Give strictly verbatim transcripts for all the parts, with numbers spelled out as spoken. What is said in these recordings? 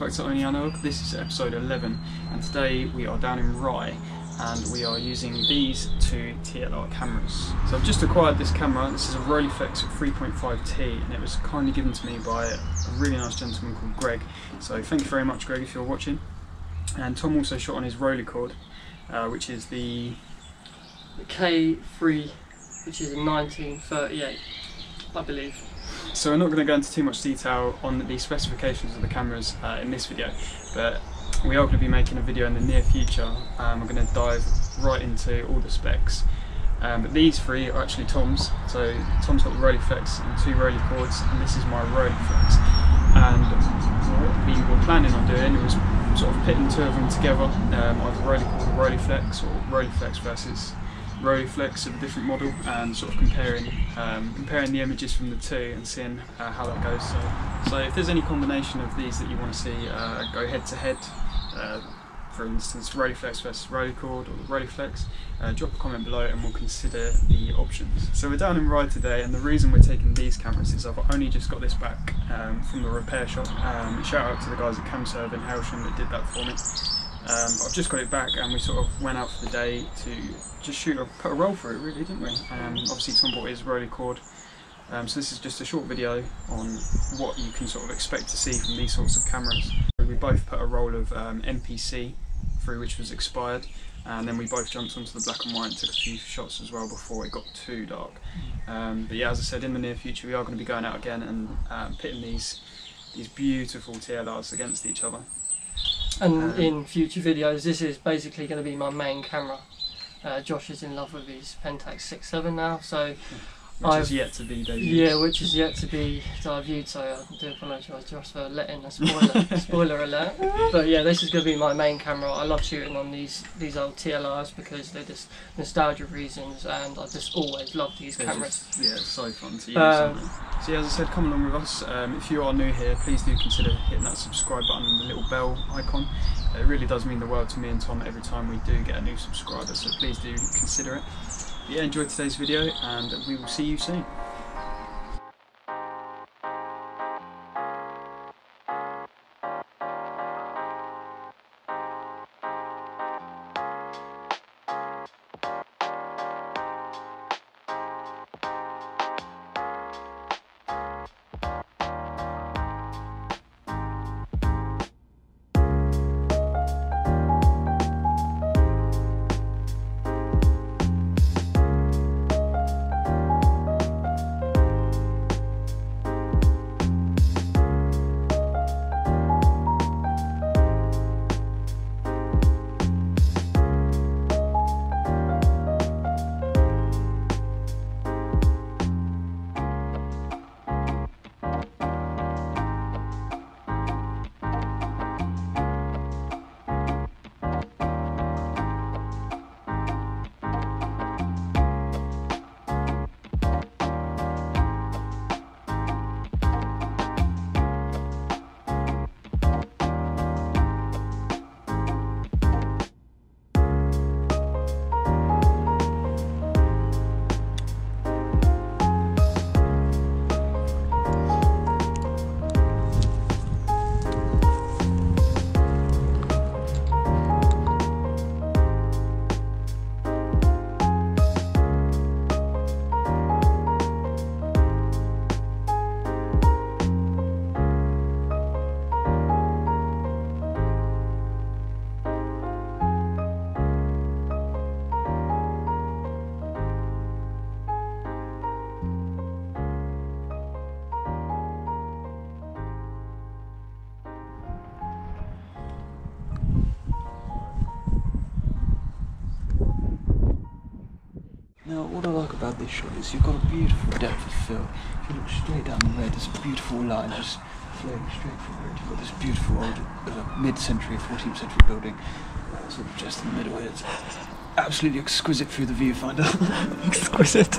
Welcome back to Only Analogue. This is episode eleven, and today we are down in Rye and we are using these two T L R cameras. So I've just acquired this camera. This is a Rolleiflex three point five T and it was kindly given to me by a really nice gentleman called Greg. So thank you very much, Greg, if you're watching. And Tom also shot on his Rolleicord, uh, which is the... the K three, which is a nineteen thirty-eight, I believe. So we're not going to go into too much detail on the specifications of the cameras uh, in this video, but we are going to be making a video in the near future. Um, we're going to dive right into all the specs. Um, but these three are actually Tom's. So Tom's got the Rolleiflex and two Rolleicords, and this is my Rolleiflex. And what we were planning on doing was sort of pitting two of them together, um, either Rolleicord and Rolleiflex, or Rolleiflex versus Rolleiflex of a different model, and sort of comparing um, comparing the images from the two and seeing uh, how that goes. So, so if there's any combination of these that you want to see uh, go head to head, uh, for instance Rolleiflex versus Rolleicord or Rolleiflex, uh, drop a comment below and we'll consider the options. So we're down in Rye today, and the reason we're taking these cameras is I've only just got this back um, from the repair shop. Um, shout out to the guys at CamServe in Hailsham that did that for me. Um, I've just got it back, and we sort of went out for the day to just shoot a, put a roll through it, really, didn't we? Um, obviously Tom bought his Rolleicord, um, so this is just a short video on what you can sort of expect to see from these sorts of cameras. We both put a roll of um, M P C through, which was expired, and then we both jumped onto the black and white and took a few shots as well before it got too dark. Um, but yeah, as I said, in the near future we are going to be going out again and um, pitting these, these beautiful T L Rs against each other. And um, in future videos, this is basically going to be my main camera. Uh, Josh is in love with his Pentax sixty-seven now, so which I've, is yet to be debuted. Yeah, which is yet to be debuted. So I do apologise, Josh, for letting a spoiler spoiler alert. But yeah, this is going to be my main camera. I love shooting on these these old T L Rs because they're just nostalgia reasons, and I just always love these they're cameras. Just, yeah, it's so fun to use. Um, So yeah, as I said, come along with us. Um, if you are new here, please do consider hitting that subscribe button and the little bell icon. It really does mean the world to me and Tom every time we do get a new subscriber, so please do consider it. But yeah, enjoy today's video and we will see you soon. Now, what I like about this shot is you've got a beautiful depth of field. If you look straight down the road, there's a beautiful line just flowing straight through it. You've got this beautiful old uh, mid-century, fourteenth century building, sort of just in the middle. It's absolutely exquisite through the viewfinder. Exquisite.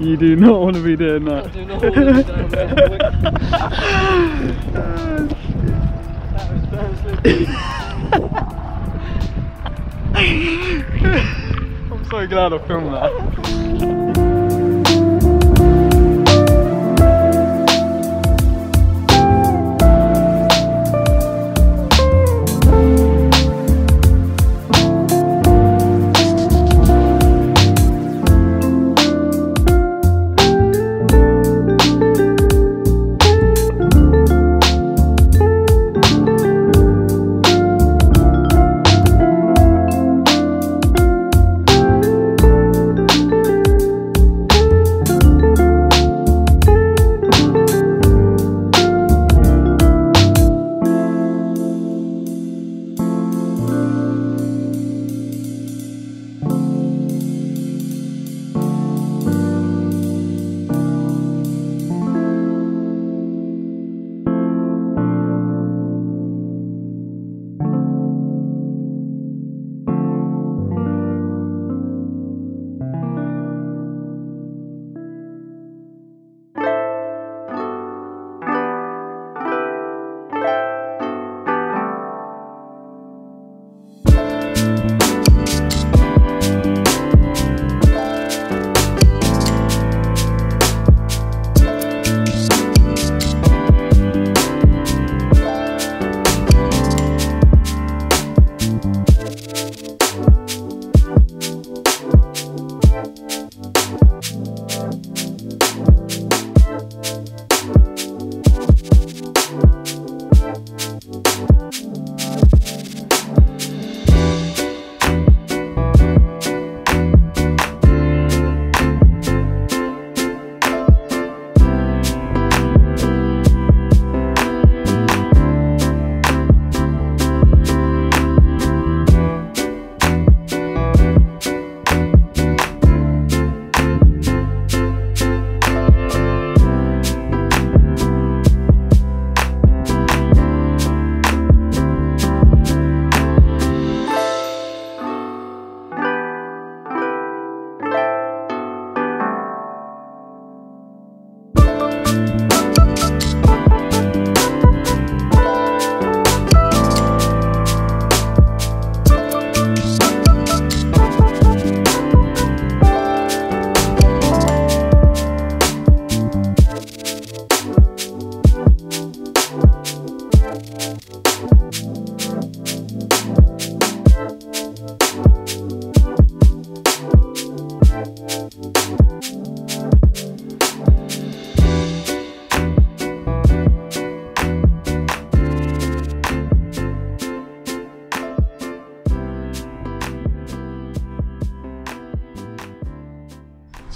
You do not want to be doing that. I do not want to be down there. That was very slippery. I'm so glad I filmed that.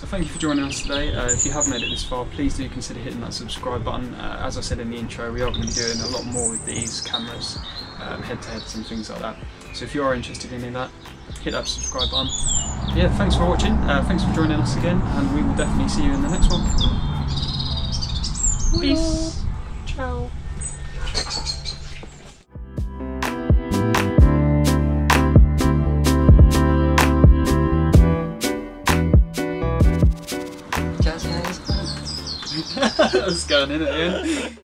Thank you for joining us today. Uh, if you have made it this far, please do consider hitting that subscribe button. Uh, as I said in the intro, we are going to be doing a lot more with these cameras, um, head-to-heads and things like that. So if you are interested in that, hit that subscribe button. Yeah, thanks for watching, uh, thanks for joining us again, and we will definitely see you in the next one. Peace. Ciao. That was going in at the end.